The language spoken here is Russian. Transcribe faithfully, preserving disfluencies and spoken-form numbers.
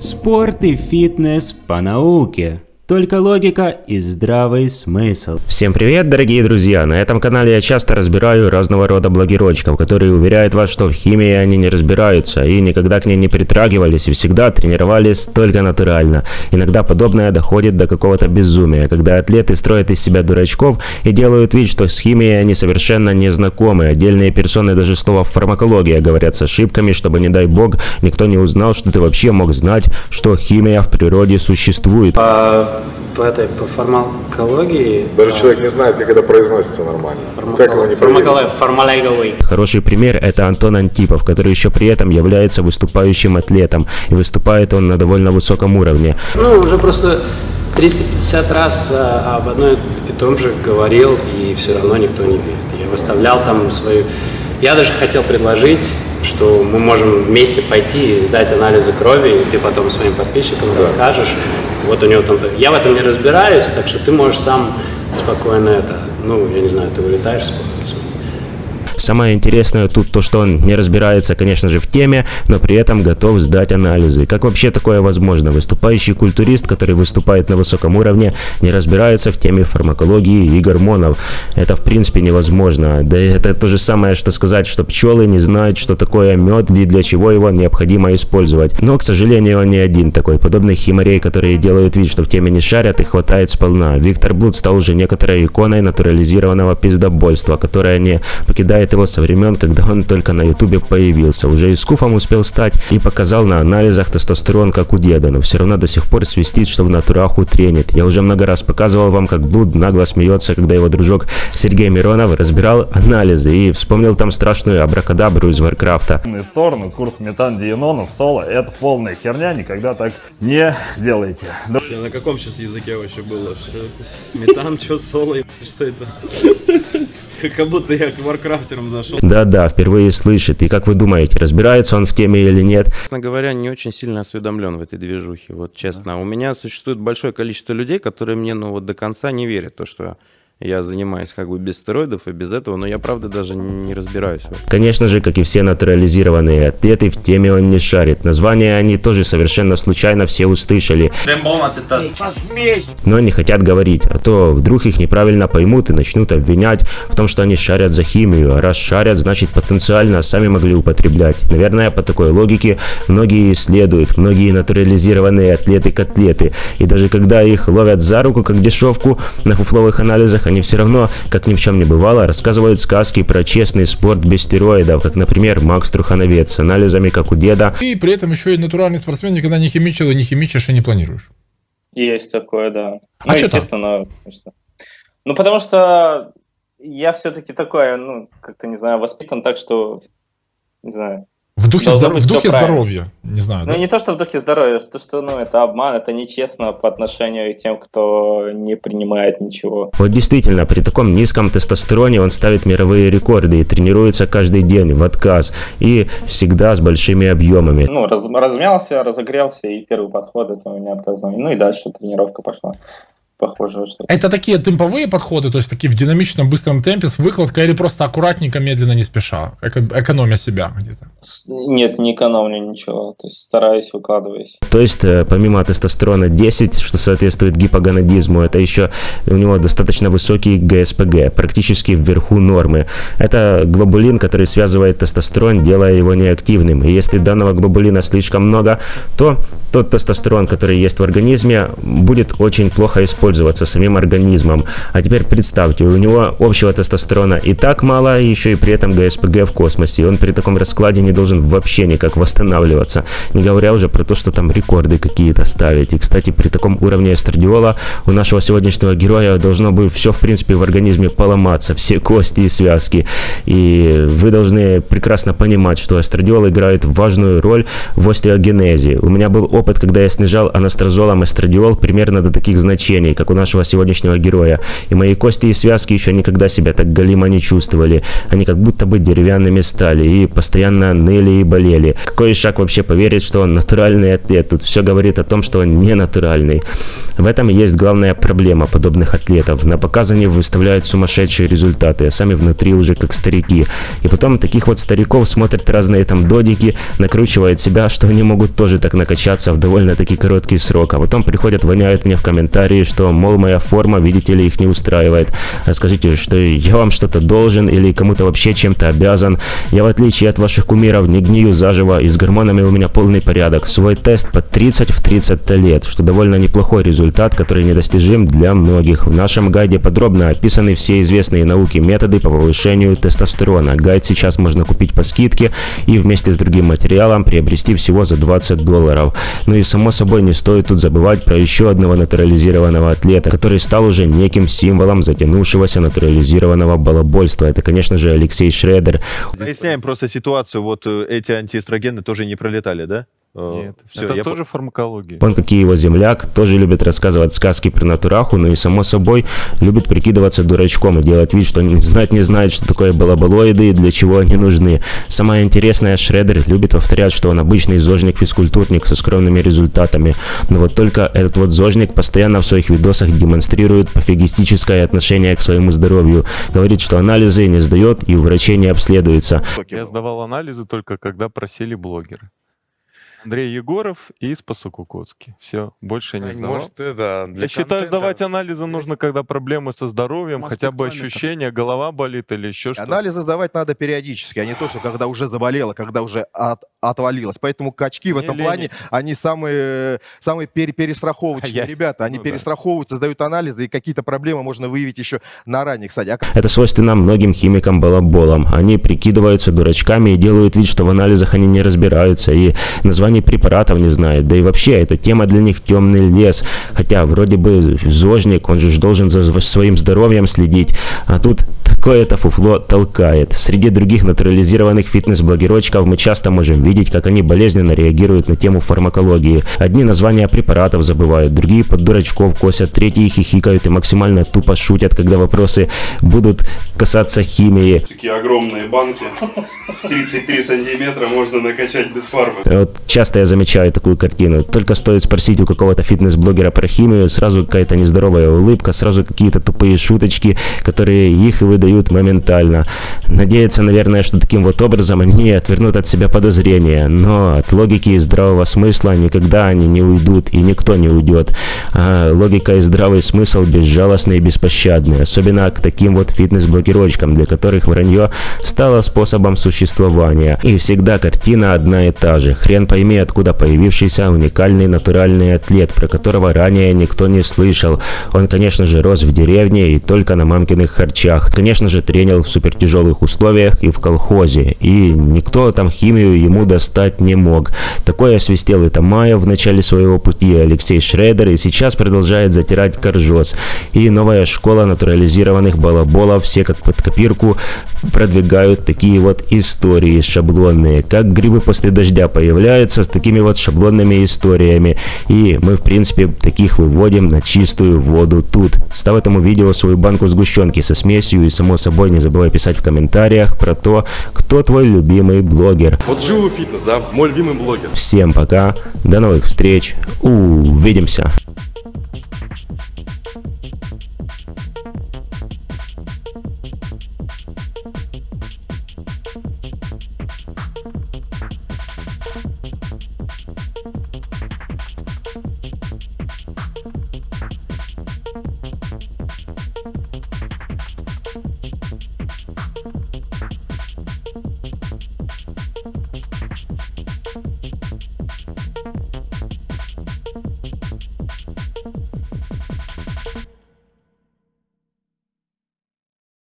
Спорт и фитнес по науке. Только логика и здравый смысл. Всем привет, дорогие друзья! На этом канале я часто разбираю разного рода блогерочков, которые уверяют вас, что в химии они не разбираются и никогда к ней не притрагивались и всегда тренировались только натурально. Иногда подобное доходит до какого-то безумия, когда атлеты строят из себя дурачков и делают вид, что с химией они совершенно не знакомы. Отдельные персоны даже слово «фармакология» говорят с ошибками, чтобы, не дай бог, никто не узнал, что ты вообще мог знать, что химия в природе существует. По этой, по фармакологии... Даже а... человек не знает, как это произносится нормально. Фармаколог... Как его не проверить? Фармакология. Хороший пример – это Антон Антипов, который еще при этом является выступающим атлетом. И выступает он на довольно высоком уровне. Ну, уже просто триста пятьдесят раз а, об одной и том же говорил, и все равно никто не верит. Я выставлял там свою... Я даже хотел предложить, что мы можем вместе пойти и сдать анализы крови, и ты потом своим подписчикам да. расскажешь. Вот у него там... Я в этом не разбираюсь, так что ты можешь сам спокойно это... Ну, я не знаю, ты вылетаешь спокойно. Самое интересное тут то, что он не разбирается, конечно же, в теме, но при этом готов сдать анализы. Как вообще такое возможно? Выступающий культурист, который выступает на высоком уровне, не разбирается в теме фармакологии и гормонов. Это в принципе невозможно. Да и это то же самое, что сказать, что пчелы не знают, что такое мед и для чего его необходимо использовать. Но, к сожалению, он не один такой. Подобных химарей, которые делают вид, что в теме не шарят, и хватает сполна. Виктор Блуд стал уже некоторой иконой натурализированного пиздобольства, которое не покидает его со времен, когда он только на ютубе появился. Уже и скуфом успел стать и показал на анализах тестостерон как у деда, но все равно до сих пор свистит, что в натураху тренит. Я уже много раз показывал вам, как Блуд нагло смеется, когда его дружок Сергей Миронов разбирал анализы и вспомнил там страшную абракадабру из Варкрафта. В сторону курс метандиенонов соло — это полная херня, никогда так не делайте. Я на каком сейчас языке вообще было? Метан, что соло, что это? Как будто я к варкрафтерам зашел. Да-да, впервые слышит. И как вы думаете, разбирается он в теме или нет? Честно говоря, не очень сильно осведомлен в этой движухе. Вот честно, да. У меня существует большое количество людей, которые мне ну вот до конца не верят, то что... Я занимаюсь как бы без стероидов и без этого, но я правда даже не разбираюсь. Конечно же, как и все натурализированные атлеты, в теме он не шарит. Названия они тоже совершенно случайно все услышали. Но не хотят говорить, а то вдруг их неправильно поймут и начнут обвинять в том, что они шарят за химию. А раз шарят, значит потенциально сами могли употреблять. Наверное, по такой логике многие исследуют, многие натурализированные атлеты-котлеты. И даже когда их ловят за руку как дешевку на фуфловых анализах, они все равно, как ни в чем не бывало, рассказывают сказки про честный спорт без стероидов, как, например, Макс Трухановец с анализами, как у деда. И при этом еще и натуральный спортсмен никогда не химичил, и не химичишь, и не планируешь. Есть такое, да. А ну, что естественно, что... Ну, потому что я все-таки такой, ну, как-то, не знаю, воспитан так, что, не знаю... В духе, здор... в духе здоровья, не знаю. Ну, да? Не то, что в духе здоровья, то, что ну, это обман, это нечестно по отношению к тем, кто не принимает ничего. Вот действительно, при таком низком тестостероне он ставит мировые рекорды и тренируется каждый день в отказ. И всегда с большими объемами. Ну, раз... размялся, разогрелся, и первый подход, это у меня отказной. Ну и дальше тренировка пошла. Похоже, что... Это такие темповые подходы, то есть такие в динамичном, быстром темпе с выкладкой или просто аккуратненько, медленно, не спеша, эко экономя себя где-то? Нет, не экономлю ничего, то есть стараюсь, выкладываюсь. То есть помимо тестостерона десять, что соответствует гипогонадизму, это еще у него достаточно высокий ГСПГ, практически вверху нормы. Это глобулин, который связывает тестостерон, делая его неактивным. И если данного глобулина слишком много, то тот тестостерон, который есть в организме, будет очень плохо использован. Пользоваться самим организмом. А теперь представьте, у него общего тестостерона и так мало, еще и при этом ГСПГ в космосе. И он при таком раскладе не должен вообще никак восстанавливаться. Не говоря уже про то, что там рекорды какие-то ставить. И, кстати, при таком уровне эстрадиола у нашего сегодняшнего героя должно бы все, в принципе, в организме поломаться. Все кости и связки. И вы должны прекрасно понимать, что эстрадиол играет важную роль в остеогенезе. У меня был опыт, когда я снижал анастразолом эстрадиол примерно до таких значений, как у нашего сегодняшнего героя, и мои кости и связки еще никогда себя так голимо не чувствовали. Они как будто бы деревянными стали и постоянно ныли и болели. Какой шаг вообще поверить, что он натуральный атлет? Тут все говорит о том, что он не натуральный. В этом и есть главная проблема подобных атлетов. На показ они выставляют сумасшедшие результаты, а сами внутри уже как старики. И потом таких вот стариков смотрят разные там додики, накручивают себя, что они могут тоже так накачаться в довольно-таки короткий срок. А потом приходят, воняют мне в комментарии, что, мол, моя форма, видите ли, их не устраивает. А скажите, что я вам что-то должен или кому-то вообще чем-то обязан. Я, в отличие от ваших кумиров, не гнию заживо, и с гормонами у меня полный порядок. Свой тест по тридцать в тридцать лет, что довольно неплохой результат, который недостижим для многих. В нашем гайде подробно описаны все известные науки методы по повышению тестостерона. Гайд сейчас можно купить по скидке и вместе с другим материалом приобрести всего за двадцать долларов. Ну и само собой не стоит тут забывать про еще одного натурализированного атлета, который стал уже неким символом затянувшегося натурализированного балабольства. Это, конечно же, Алексей Шредер. Поясняем просто ситуацию. Вот эти антиэстрогены тоже не пролетали, да? Нет, все, это я тоже по... фармакология. Он, как и его земляк, тоже любит рассказывать сказки про натураху, но и, само собой, любит прикидываться дурачком и делать вид, что не знать не знает, что такое балаболоиды и для чего они нужны. Самое интересное, Шредер любит повторять, что он обычный зожник-физкультурник со скромными результатами. Но вот только этот вот зожник постоянно в своих видосах демонстрирует пофигистическое отношение к своему здоровью. Говорит, что анализы не сдает и у врачей не обследуется. Я сдавал анализы только когда просили блогеры. Андрей Егоров и Спасукукоцкий. Все, больше не сдавал. Может, это для Я считаю, сдавать анализы нужно, когда проблемы со здоровьем, Может, хотя бы ощущение, голова болит или еще что-то. Анализы сдавать надо периодически, а не то, что когда уже заболело, когда уже от, отвалилось. Поэтому качки не в этом лени. плане, они самые, самые пер, перестраховочные. Я... Ребята, они ну, перестраховываются, да. сдают анализы, и какие-то проблемы можно выявить еще на ранних стадиях. Это свойственно многим химикам-балаболам. Они прикидываются дурачками и делают вид, что в анализах они не разбираются, и название они препаратов не знают, да и вообще эта тема для них темный лес, хотя вроде бы зожник, он же должен за своим здоровьем следить, а тут такое-то фуфло толкает. Среди других натурализированных фитнес-блогерочков мы часто можем видеть, как они болезненно реагируют на тему фармакологии. Одни названия препаратов забывают, другие под дурачков косят, третьи хихикают и максимально тупо шутят, когда вопросы будут касаться химии. Такие огромные банки, тридцать три сантиметра можно накачать без фармы. Часто я замечаю такую картину. Только стоит спросить у какого-то фитнес-блогера про химию, сразу какая-то нездоровая улыбка, сразу какие-то тупые шуточки, которые их выдают моментально. Надеются, наверное, что таким вот образом они отвернут от себя подозрения, но от логики и здравого смысла никогда они не уйдут, и никто не уйдет. А логика и здравый смысл безжалостны и беспощадны, особенно к таким вот фитнес-блогерочкам, для которых вранье стало способом существования. И всегда картина одна и та же. Хрен поймет, откуда появившийся уникальный натуральный атлет, про которого ранее никто не слышал. Он, конечно же, рос в деревне и только на мамкиных харчах. Конечно же, тренил в супертяжелых условиях и в колхозе. И никто там химию ему достать не мог. Такое свистел Итамаев в начале своего пути, Алексей Шредер, и сейчас продолжает затирать Коржос. И новая школа натурализированных балаболов, все как под копирку, продвигают такие вот истории шаблонные. Как грибы после дождя появляются, с такими вот шаблонными историями, и мы в принципе таких выводим на чистую воду. Тут став этому видео свою банку сгущенки со смесью, и само собой не забывай писать в комментариях про то, кто твой любимый блогер. Вот живу фитнес, да, мой любимый блогер. Всем пока, до новых встреч, увидимся.